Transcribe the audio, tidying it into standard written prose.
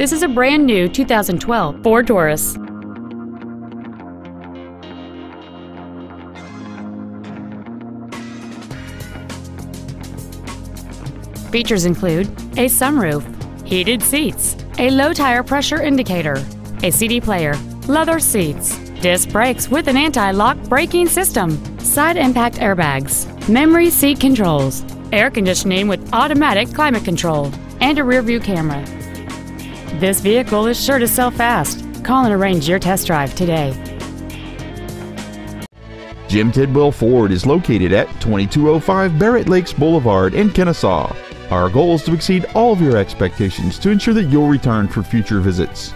This is a brand new 2012 Ford Taurus. Features include a sunroof, heated seats, a low tire pressure indicator, a CD player, leather seats, disc brakes with an anti-lock braking system, side impact airbags, memory seat controls, air conditioning with automatic climate control, and a rear-view camera. This vehicle is sure to sell fast. Call and arrange your test drive today. Jim Tidwell Ford is located at 2205 Barrett Lakes Boulevard in Kennesaw. Our goal is to exceed all of your expectations to ensure that you'll return for future visits.